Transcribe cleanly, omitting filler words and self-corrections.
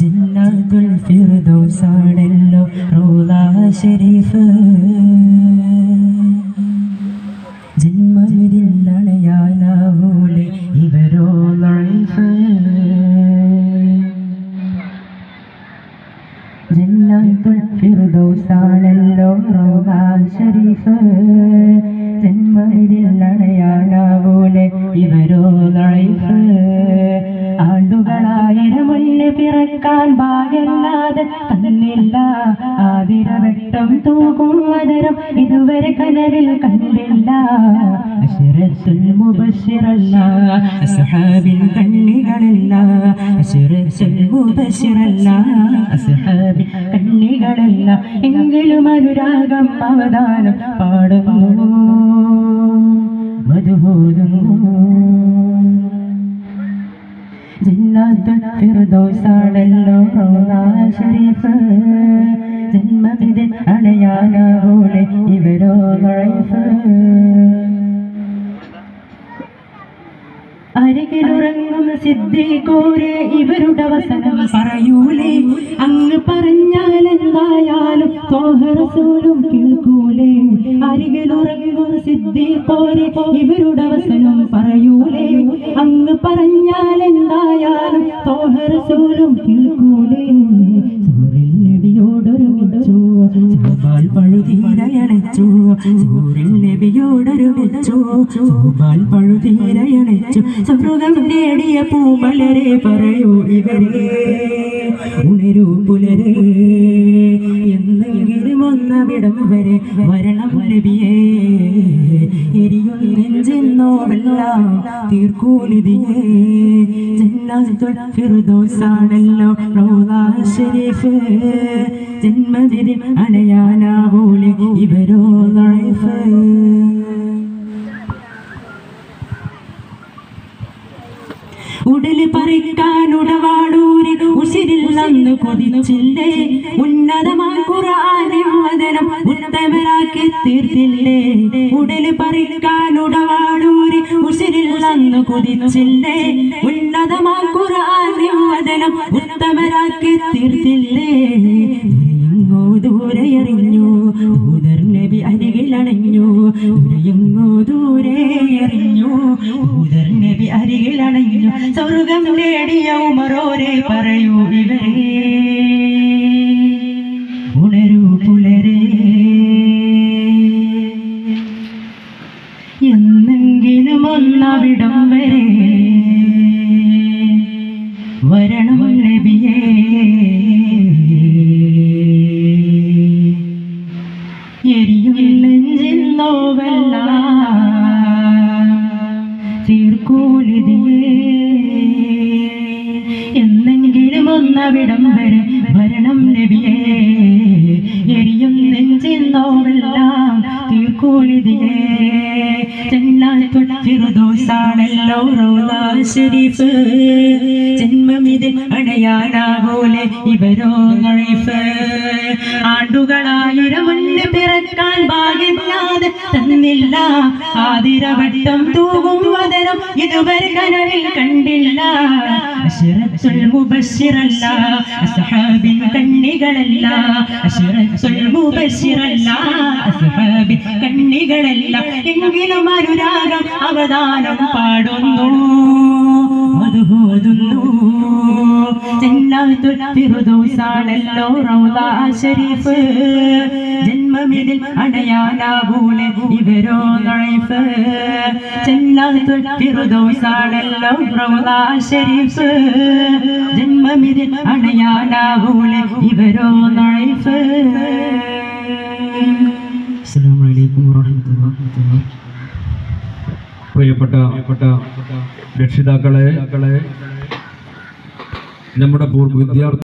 जन्नतुल फिरदौसानल्लो रौला शरीफ ജന്മമിതില്ലണയാനാവൂലെ ഇവരോ ലൈഫ് ജന്നത്തുൽ ഫിർദൗസാണല്ലോ റൗളാ ശരീഫ് ജന്മമിതില്ലണയാനാവൂലെ ഇവരോ ലൈഫ് ആണ്ടുകളായിരം മുന്നേ പിറക്കാൻ ഭാഗ്യമില്ലാതെ തന്നില്ല ആതിരവട്ടം തൂകും വദരം ഇതുവരെ കനവിൽ കണ്ടില്ല അശ്റത്തുൽ മുബശ്ശിറല്ല അസ്ഹാബിൻ കണ്ണികളല്ല അശ്റത്തുൽ മുബശ്ശിറല്ല അസ്ഹാബിൻ കണ്ണികളല്ല എങ്കിലും അനുരാഗം അവദാനം പാടുന്നു മധുഹോദുന്നു ജന്നാത്തുൽ ഫിർദൗസാണല്ലോ റൗളാ ശരീഫ് ജന്മമിതിൽ അണയാനാവൂലെ ഇവരോ ലൈഫ് അരികിലുറങ്ങും സിദ്ദീഖോരെ ഇവരുടെ വസനം പറയൂലേ അങ്ങ് പറഞ്ഞാലെന്തായാലും ത്വാഹ റസൂലും കേൾക്കൂലേ അരികിലുറങ്ങും സിദ്ദീഖോരെ ഇവരുടെ വസനം പറയൂലേ അങ്ങ് പറഞ്ഞാലെന്തായാലും ത്വാഹ റസൂലും കേൾക്കൂലേ സ്വർഗം നേടിയ പൂമലരെ പറയൂ ഇവരെ ഉണരൂ പുലരെ എന്നെങ്കിലും ഒന്നവിടം വരെ വരണം നബിയേ എരിയും നെഞ്ചെന്നോവെല്ലാം തീർക്കൂനിധിയേ ജന്നാത്തുൽ ഫിർദൗസാണല്ലോ റൗളാ ശരീഫ് ജന്മദിനം അണയാനാവൂലെ ഇവരോ ലൈഫ് ഉടല് പറിക്കാനുടവാടൂരി ഉശിരിൽ നന്നു കൊതിച്ചില്ലേ ഉന്നതമായ ഖുർആനെ വചനം ഉത്തമരാക്കി തീർത്തില്ലേ ഉടല് പറിക്കാനുടവാടൂരി ഉശിരിൽ നന്നു കൊതിച്ചില്ലേ ഉന്നതമായ ഖുർആനെ വചനം ഉത്തമരാക്കി തീർത്തില്ലേ ോ ദൂരെയറിഞ്ഞു ഊതർ നബി അരികിലണഞ്ഞു ഉരയുങ്ങോ ദൂരെയറിഞ്ഞു ഊതർ നബി അരികിലണഞ്ഞു സ്വർഗം നേടിയ ഉമറോരെ പറയൂ ഇവരെ ഉണരൂ പുലരെ എന്നെങ്കിലും ഒന്നവിടം വരെ വരണം നബിയേ എന്നെങ്കിലും ഒന്നവിടം വരെ വരണം നബിയേ എരിയും നെഞ്ചെന്നോവെല്ലാം തീർക്കൂലിതിയേ ജന്നാത്തുൽ ഫിർദൗസാണല്ലോ റൗളാ ശരീഫ് ജന്മമിത് അണയാനാവൂലെ ഇവരോ ലൈഫ് ആണ്ടുകളായിരം മുന്നേ പിറക്കാൻ ഭാഗ്യമില്ലാതെ തന്നില്ല ആതിരവട്ടം തൂകും വദനം ഇതുവരെ കനവിൽ കണ്ടില്ല അശ്റത്തുൽ മുബശ്ശിറല്ല അസ്ഹാബിൻ കണ്ണികളല്ല അശ്റത്തുൽ മുബശ്ശിറല്ല അസ്ഹാബിൻ കണ്ണികളല്ല എങ്കിലും അനുരാഗം അവദാനം പാടുന്നു മധുഹോദുന്നു ജന്നാത്തുൽ ഫിർദൗസാണല്ലോ റൗളാ ശരീഫ് ജന്മമിതിൽ അണയാനാവൂലെ ഇവരോ ലൈഫ് ജന്നാത്തുൽ ഫിർദൗസാണല്ലോ റൗളാ ശരീഫ് ജന്മമിതിൽ അണയാനാവൂലെ ഇവരോ ലൈഫ് അസ്സലാമു അലൈക്കും വറഹ്മത്തുള്ളാഹി. പ്രിയപ്പെട്ട രക്ഷിതാക്കളെ, നമ്മുടെ പൂർവ്വ വിദ്യാർത്ഥി